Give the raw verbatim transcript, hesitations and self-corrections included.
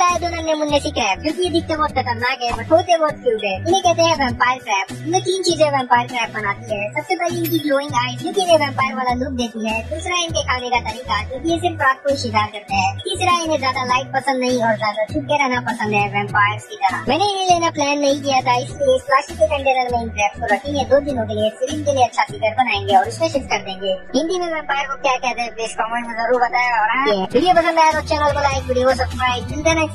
लग रहा है जो नन्हे मुन्ने सी क्रैब, जो की दिखते बहुत खतरनाक है बट होते बहुत क्यूट है। इन्हें कहते हैं वैम्पायर क्रैब। इनमें तीन चीजें वैम्पायर क्रैब बनाती है। सबसे पहले इनकी ग्लोइंग आईज जो की इन्हें वैम्पायर वाला लुक देती है। दूसरा इनके खाने का तरीका जो की सिर्फ रात को शिकार करते हैं। तीसरा इन्हें ज्यादा लाइट पसंद नहीं और ज्यादा छुप के रहना पसंद है वैम्पायर्स की तरह। मैंने इन्हें लेना प्लान नहीं किया था इसलिए इस प्लास्टिक के कंटेनर में इन क्रैब को रखेंगे दो दिनों के लिए, फिल्म के लिए अच्छा फिगर बनाएंगे और उसमें शिफ्ट कर देंगे। हिंदी में वैम्पायर को क्या कहते हैं प्लीज कॉमेंट में जरूर बताया। और वीडियो पसंद आया तो चैनल को लाइक, वीडियो सब्सक्राइब।